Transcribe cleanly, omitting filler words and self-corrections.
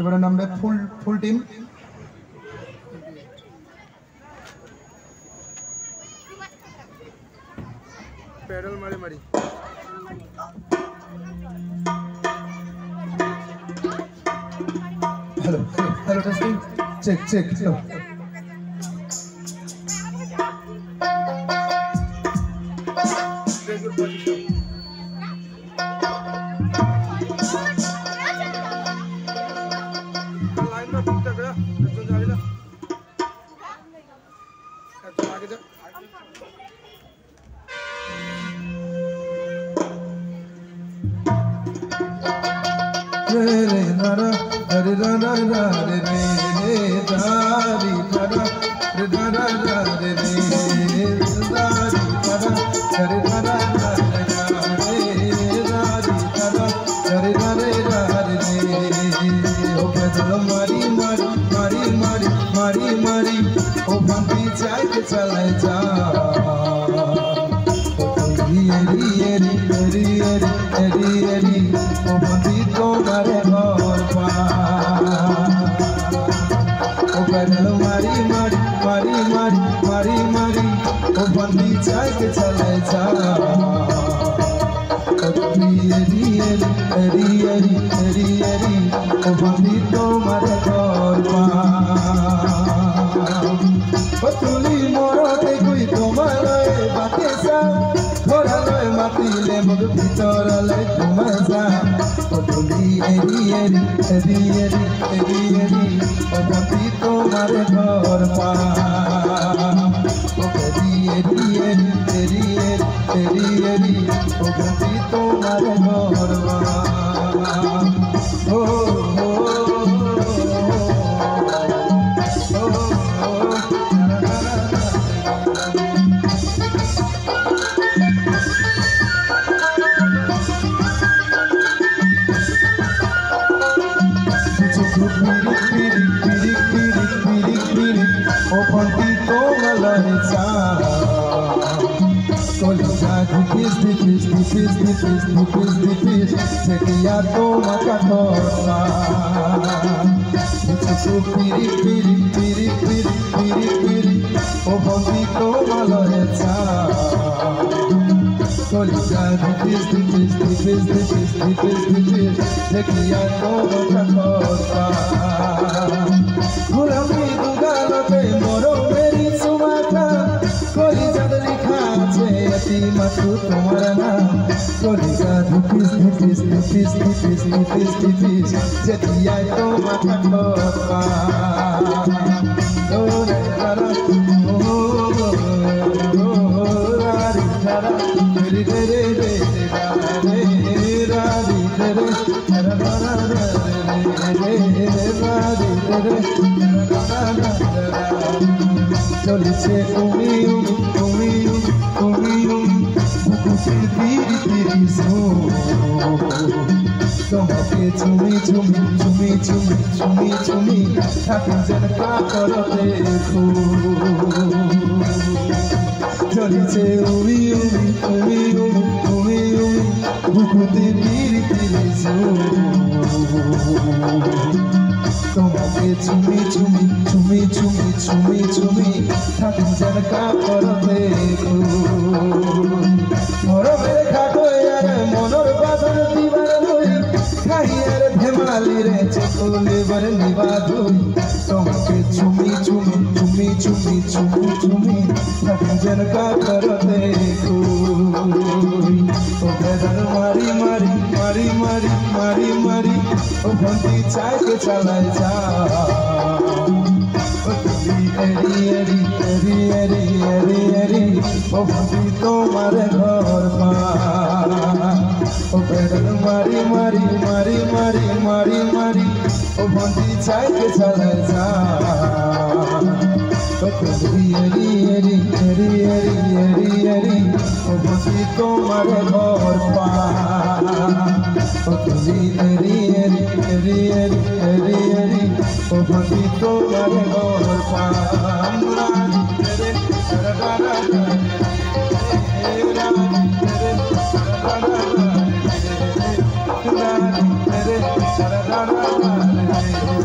Everyone number full team. Pedal mari. Hello testing. Check. Hello.